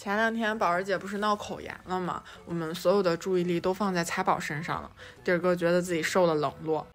前两天宝儿姐不是闹口炎了吗？我们所有的注意力都放在彩宝身上了，弟儿哥觉得自己受了冷落。